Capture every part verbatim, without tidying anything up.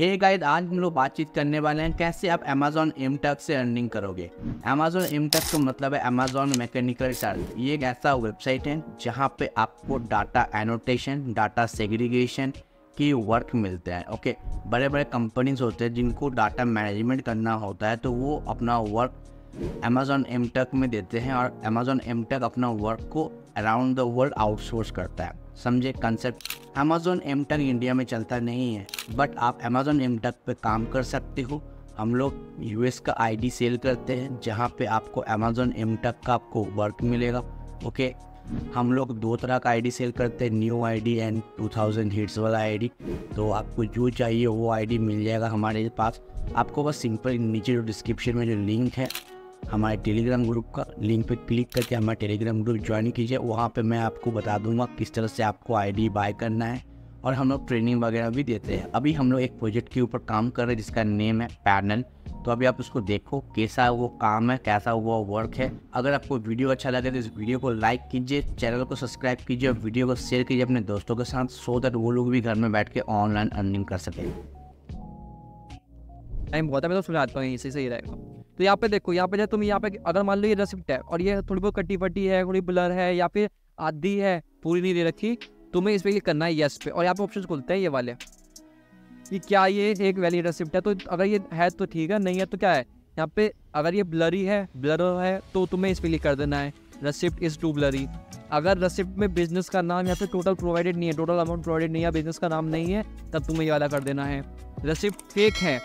Hey guys, आज हम लोग बातचीत करने वाले हैं कैसे आप Amazon एम टर्क से अर्निंग करोगे। Amazon एम टर्क का मतलब है Amazon मैकेनिकल टर्क। ये एक ऐसा वेबसाइट है जहाँ पे आपको डाटा एनोटेशन, डाटा सेग्रीगेशन की वर्क मिलते हैं। ओके, बड़े बड़े कंपनीज होते हैं जिनको डाटा मैनेजमेंट करना होता है, तो वो अपना वर्क Amazon एम टर्क में देते हैं और Amazon एम टर्क अपना वर्क को अराउंड द वर्ल्ड आउटसोर्स करता है। समझे concept. Amazon M Turk India में चलता नहीं है, बट आप Amazon एम टर्क पे काम कर सकते हो। हम लोग यूएस का आईडी सेल करते हैं जहाँ पे आपको Amazon एम टर्क का आपको वर्क मिलेगा। ओके, हम लोग दो तरह का आईडी सेल करते हैं, new ID and two thousand hits वाला आईडी। तो आपको जो चाहिए वो आईडी मिल जाएगा हमारे पास। आपको बस सिंपल नीचे जो डिस्क्रिप्शन में जो लिंक है हमारे टेलीग्राम ग्रुप का, लिंक पे क्लिक करके हमारा टेलीग्राम ग्रुप ज्वाइन कीजिए। वहाँ पे मैं आपको बता दूंगा किस तरह से आपको आईडी बाय करना है, और हम लोग ट्रेनिंग वगैरह भी देते हैं। अभी हम लोग एक प्रोजेक्ट के ऊपर काम कर रहे हैं जिसका नेम है पैनल। तो अभी आप उसको देखो कैसा वो काम है, कैसा वो वर्क है। अगर आपको वीडियो अच्छा लगे तो इस वीडियो को लाइक कीजिए, चैनल को सब्सक्राइब कीजिए और वीडियो को शेयर कीजिए अपने दोस्तों के साथ, सो दैट वो लोग भी घर में बैठ के ऑनलाइन अर्निंग कर सकें। टाइम बहुत है, मैं तो सुनाता हूँ, इसी से ही रहेगा। तो यहाँ पे देखो, यहाँ पे जब तुम यहाँ पे अगर मान लो ये रेसिप्ट है और ये थोड़ी बहुत कटी फटी है, थोड़ी ब्लर है या फिर आधी है, पूरी नहीं दे रखी, तुम्हें इस पर क्लिक करना है येस पे। और यहाँ पे ऑप्शन खुलते हैं ये वाले कि क्या ये एक वैलिड रेसिप्ट है। तो अगर ये है तो ठीक है, नहीं है तो क्या है, यहाँ पे अगर ये ब्लरी है ब्लर है तो तुम्हें इस पर क्लिक कर देना है रेसिप्ट इज़ टू ब्लरी। अगर रेसिप्ट में बिजनेस का नाम यहाँ पे टोटल प्रोवाइडेड नहीं है, टोटल अमाउंट प्रोवाइडेड नहीं है, बिजनेस का नाम नहीं है, तब तुम्हें ये वाला कर देना है। रेसिप्ट फेक है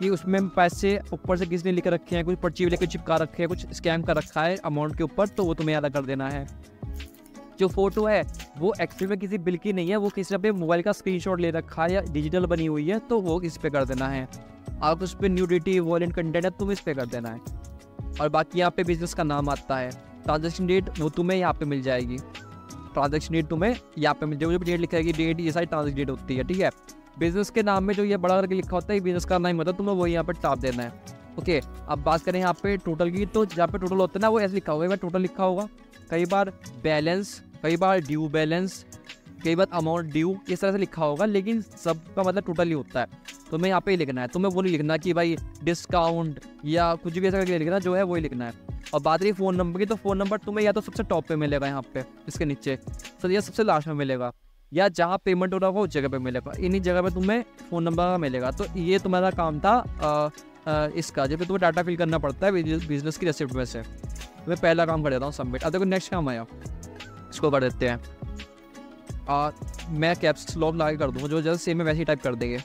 कि उसमें पैसे ऊपर से किसने लेकर रखे हैं, कुछ पर्ची लेकर चिपका रखे हैं, कुछ स्कैम कर रखा है अमाउंट के ऊपर, तो वो तुम्हें अदा कर देना है। जो फोटो है वो एक्चुअल में किसी बिल की नहीं है, वो किसी अपने मोबाइल का स्क्रीनशॉट ले रखा है या डिजिटल बनी हुई है, तो वो इस पे कर देना है। आप उस पर न्यूडिटी वॉयलेंट कंटेंट है तुम इस पे कर देना है। और बाकी यहाँ पे बिजनेस का नाम आता है, ट्रांजेक्शन डेट वो तुम्हें यहाँ पे मिल जाएगी। ट्रांजेक्शन डेट तुम्हें यहाँ पे मिल जाएगी, डेट लिखा है कि डेट ये सारी ट्रांजेक्शन डेट होती है, ठीक है। बिजनेस के नाम में जो ये बड़ा करके लिखा होता है बिजनेस का नाम होता है, तुम्हें वही यहाँ पे टाप देना है। ओके, अब बात करें यहाँ पे टोटल की, तो जहाँ पे टोटल होता है ना वो ऐसे लिखा होगा, कई बार टोटल लिखा होगा, कई बार बैलेंस, कई बार ड्यू बैलेंस, कई बार अमाउंट ड्यू, इस तरह से लिखा होगा, लेकिन सब का मतलब टोटल ही होता है। तुम्हें यहाँ पे लिखना है, तुम्हें वो नहीं लिखना कि भाई डिस्काउंट या कुछ भी ऐसा करके लिखना, जो है वही लिखना है। और बात रही फ़ोन नंबर की, तो फ़ोन नंबर तुम्हें या तो सबसे टॉप पे मिलेगा यहाँ पे, इसके नीचे सर या सबसे लास्ट में मिलेगा, या जहाँ पेमेंट हो रहा होगा उस जगह पे मिलेगा, इन्हीं जगह पे तुम्हें फ़ोन नंबर मिलेगा। तो ये तुम्हारा काम था आ, आ, इसका, जब तुम्हें डाटा फिल करना पड़ता है बिजनेस की रेसिप्ट में से। मैं पहला काम कर देता हूँ सबमिट। अब देखो नेक्स्ट काम आया, इसको कर देते हैं और मैं कैप्स लॉक लगा कर दूँगा, जो जल्द सेम में वैसे ही टाइप कर देंगे,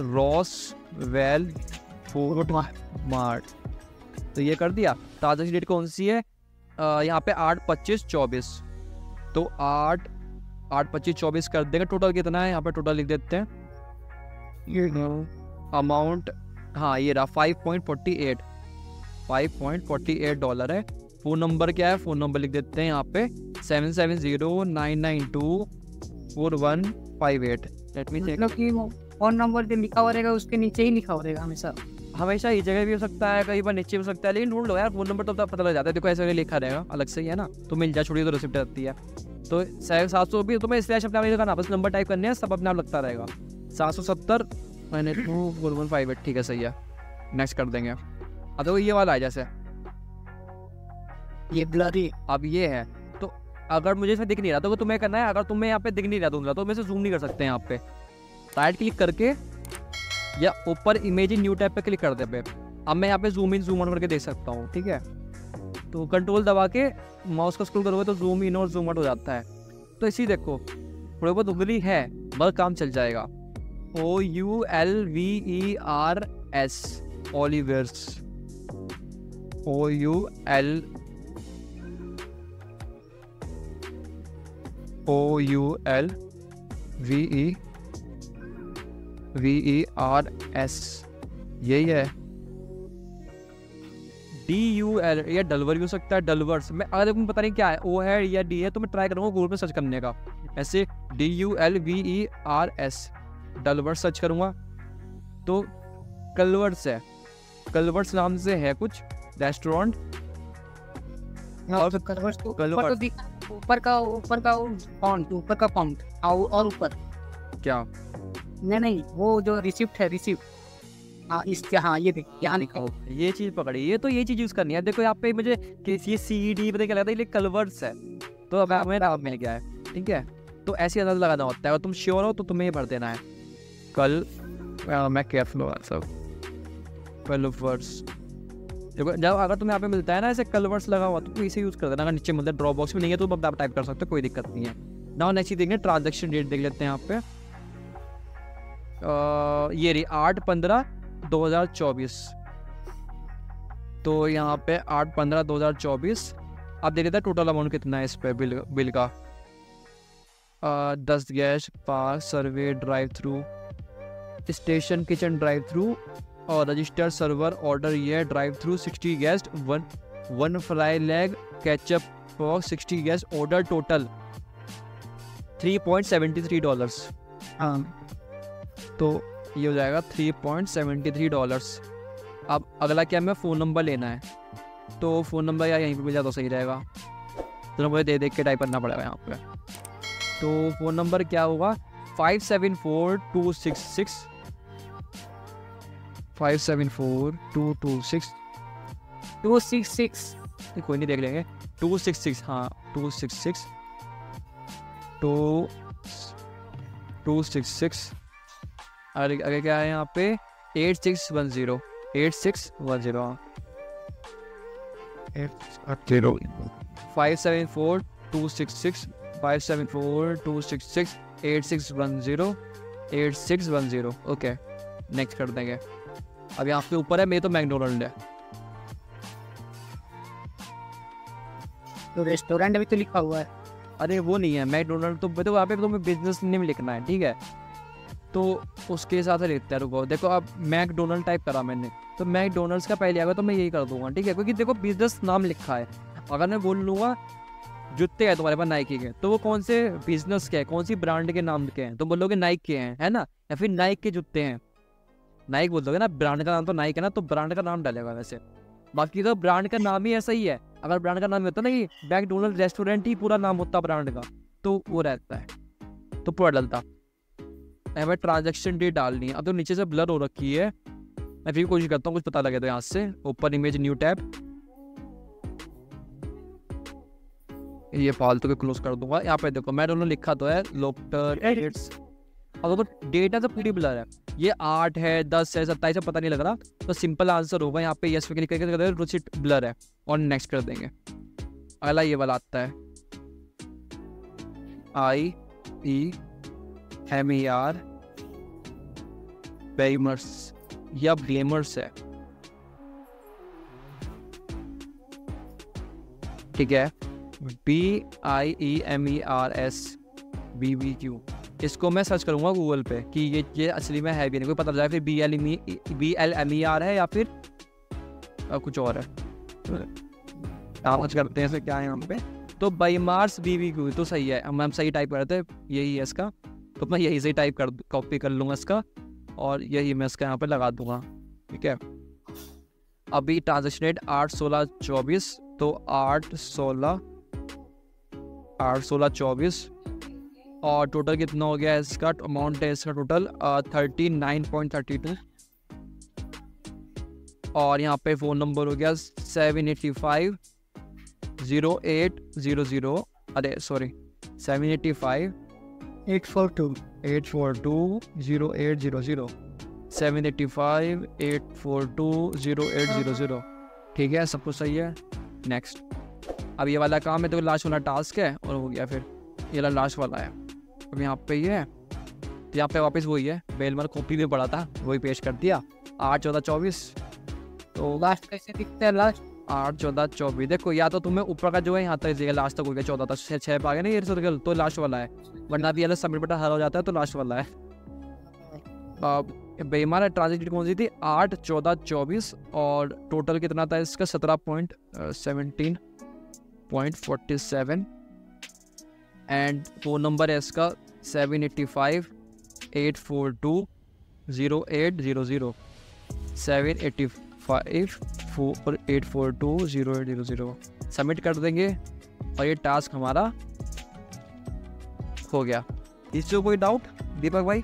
रॉस वेल फूड मार्ट। तो ये कर दिया। ताज़ा डेट कौन सी है यहाँ पे, आठ पच्चीस चौबीस, तो आठ आठ पच्चीस चौबीस कर देंगे। टोटल कितना है यहाँ पे, टोटल लिख देते हैं अमाउंट, हाँ ये रहा five point forty eight, five point forty eight dollar है। फ़ोन नंबर क्या है, फ़ोन नंबर लिख देते हैं यहाँ पे seven seven zero nine nine two four one five eight. Let me check, मतलब कि फ़ोन नंबर जो लिखा हुआ रहेगा उसके नीचे ही लिखा हुआ रहेगा हमेशा, हमेशा इस जगह भी हो सकता है, कई बार नीचे भी हो सकता है, लेकिन ढूंढ लो यार फोन नंबर, तो तब पता लग जाता है। देखो ऐसे लिखा रहेगा अलग से ही है ना, तो मिल जाए, छोड़िए तो रिसिप्ट रहती है। तो सात सौ भी तुम्हें स्लैश अपने आप लिखा ना, बस नंबर टाइप करने हैं, सब अपने आप लगता रहेगा। सात सौ सत्तर मैंने two four one five eight, ठीक है सही है, नेक्स्ट कर देंगे। अब देखो ये वाला है, जैसे ये ब्लरी अब ये है, तो अगर मुझे इसमें दिख नहीं रहा तो तुम्हें करना है, अगर तुम्हें यहाँ पे दिख नहीं रहा दूंगा तो मैं जूम नहीं कर सकते हैं। यहाँ पे राइट क्लिक करके या ऊपर इमेज न्यू टैब पे क्लिक कर दे पे, अब मैं यहाँ पे जूम इन जूम आउट करके देख सकता हूँ, ठीक है। तो कंट्रोल दबा के माउस का स्क्रॉल करोगे तो जूम इन और जूम आउट हो जाता है। तो इसी देखो थोड़ी बहुत उंगली है मगर काम चल जाएगा। O U L V E R S, Olivers, O U L O U L V E V E R S, यही है। डी यू एल, या डलवर भी हो सकता है, डलवर्स मैं अगर तुम्हें पता नहीं क्या है, ओ है या डी है, तो मैं ट्राई करूँगा गूगल पे सर्च करने का, ऐसे D U L V E R S Dulvers search करूँगा तो कलवर्स है, कलवर्स नाम से है कुछ रेस्टोरेंट। और कलवर्स तो ऊपर का ऊपर का फाउंट, ऊपर का फाउंट और ऊपर क्या नहीं नहीं वो जो रिसिप्ट है, रिसिप्ट हाँ इस हाँ ये देखिए यहाँ लिखा ये चीज़ पकड़ी, ये तो ये चीज़ यूज़ करनी है। देखो यहाँ पे मुझे ये सी ई डी पता क्या लगता है, ये कलवर्स है तो अब हमें नाम मिल गया है ठीक है। तो ऐसे अंदाज़ लगाना होता है और तुम श्योर हो तो तुम्हें भर देना है। कल आ, मैं कैफ लूँगा सब कलवर्स। देखो जब अगर तुम्हें यहाँ पे मिलता है ना ऐसे कलवर्स लगा हुआ तो इसे यूज़ कर देना। अगर नीचे मतलब ड्रॉप बॉक्स में नहीं है तो आप टाइप कर सकते हो, कोई दिक्कत नहीं है ना। नेक्स्ट देख लें ट्रांजेक्शन डेट देख लेते हैं यहाँ पे आ, ये रही आठ पंद्रह दो हज़ार चौबीस। तो यहाँ पे आठ पंद्रह दो हज़ार चौबीस आप देख लेते हैं टोटल अमाउंट कितना है इस पर बिल बिल का आ, दस gas park survey drive through station kitchen drive through और रजिस्टर सर्वर ऑर्डर ये drive through sixty gas one one fry leg ketchup box sixty gas order total three point seven three dollars. हाँ तो ये हो जाएगा three point seven three dollars. अब अगला क्या, मैं फ़ोन नंबर लेना है तो फ़ोन नंबर यार यहीं पे मिल जाए तो सही रहेगा। तो मुझे दे देख के टाइप करना पड़ेगा यहाँ पे। तो फ़ोन नंबर क्या होगा five seven four two six six, five seven four two two six two six six, कोई नहीं देख लेंगे टू सिक्स सिक्स। हाँ टू सिक्स सिक्स, तो टू सिक्स सिक्स। अरे अगर क्या है यहाँ पे eight six one zero eight six one zero. Five seven four two six six five seven four two six six eight six one zero eight six one zero. Okay next कर देंगे। अब यहाँ पे ऊपर है मेरे तो मैकडोनल्ड है तो रेस्टोरेंट अभी तो लिखा हुआ है। अरे वो नहीं है मैकडोनल्ड, तो देखो यहाँ पे तुम्हें बिजनेस नेम लिखना है ठीक है। तो उसके हिसाब से लिखते हैं। रुको देखो अब मैकडोनल्ड टाइप करा मैंने तो मैकडोनल्ड्स का पहले आएगा तो मैं यही कर दूंगा ठीक है, क्योंकि देखो बिजनेस नाम लिखा है। अगर मैं बोल लूँगा जूते हैं तुम्हारे पास नाइकी के तो वो कौन से बिजनेस के हैं, कौन सी ब्रांड के नाम के हैं, तो बोलोगे नाइक के हैं है ना, या फिर नाइक के जूते हैं नाइक बोल दोगे ना। ब्रांड का नाम तो नाइक है ना, तो ब्रांड का नाम डालेगा। वैसे बाकी तो ब्रांड का नाम ही ऐसा ही है। अगर ब्रांड का नाम होता ना कि मैकडोनल्ड रेस्टोरेंट ही पूरा नाम होता ब्रांड का तो वो रहता है तो पूरा डलता। हमें ट्रांजेक्शन डेट डालनी है। अब तो नीचे से ब्लर हो रखी है, मैं फिर कोशिश करता हूँ कुछ पता लगे तो यहाँ से। ओपन इमेज न्यू टैब, ये फालतू के क्लोज कर दूंगा। यहाँ पे देखो मैं दोनों लिखा तो है लोकटर डेट्स, अब अगर डेट है तो पूरी ब्लर है। ये आठ है दस है सत्ताईस है पता नहीं लग रहा, तो सिंपल आंसर होगा यहाँ पे यस पे क्लिक करके रिसिप्ट ब्लर है और नेक्स्ट कर देंगे। अगला ये वाला आता है आई ई एम ई आर बेमर्स या ब्लेमर्स है ठीक है, B I E M E R S B B Q. इसको मैं सर्च करूंगा गूगल पे कि ये ये असली में है भी नहीं, कोई पता जाए फिर B L M E B L M E R है या फिर आ, कुछ और है। सर्च करते हैं क्या है यहाँ पे, तो बेमार्स बी बी क्यू तो सही है, हम हम सही टाइप करते हैं यही है इसका। तो मैं यही से टाइप कर कॉपी कर लूँगा इसका और यही मैं इसका यहाँ पे लगा दूंगा ठीक है। अभी ट्रांजेक्शन रेट आठ सोलह चौबीस, तो आठ सोलह आठ सोलह चौबीस और टोटल कितना हो गया इसका अमाउंट है इसका total thirty nine point thirty two. और यहाँ पे फ़ोन नंबर हो गया seven eighty five zero eight zero zero, अरे sorry seven eighty five eight four two eight four two zero eight zero zero seven eighty five eight four two zero eight zero zero. ठीक है सब कुछ सही है। Next अब ये वाला काम है तो लास्ट वाला टास्क है और हो गया फिर ये वाला लास्ट वाला है। अब यहाँ पे ये है तो यहाँ पे वापस वही है बेलमार कॉपी में पड़ा था वही पेश कर दिया आठ चौदह चौबीस। तो लास्ट कैसे दिखता है लास्ट आठ चौदह चौबीस। देखो या तो तुम्हें ऊपर का जो है यहाँ तक लास्ट तक हो गया चौदह तक छः पे आ गया ना ये सर्कल तो लास्ट वाला है, वरना भी अलग सबमिट बटन हरा हो जाता है तो लास्ट वाला है। बेमार ट्रांजेक्शन कौन सी थी आठ चौदह चौबीस और टोटल कितना था इसका सत्रह point seventeen point forty seven. And phone number है इसका seven eighty five eight four two zero eight zero zero, seven eighty five four eight four two zero eight zero zero. Submit कर देंगे और ये टास्क हमारा हो गया। इससे कोई डाउट दीपक भाई?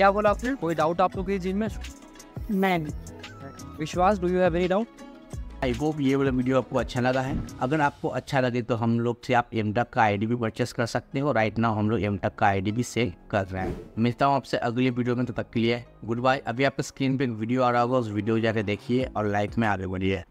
क्या बोला आपने? कोई डाउट आप लोग की चीज में? मैन विश्वास, do you have any doubt? I hope ये वाला वीडियो आपको अच्छा लगा है। अगर आपको अच्छा लगे तो हम लोग से आप एम टक का आईडी भी परचेस कर सकते हो। राइट नाउ हम लोग एम टक का आईडी भी सेल कर रहे हैं। मिलता हूँ आपसे अगले वीडियो में, तब तक के लिए गुड बाय। अभी आपके स्क्रीन पे एक वीडियो आ रहा होगा, उस वीडियो जाकर देखिए और लाइफ में आगे बढ़िए।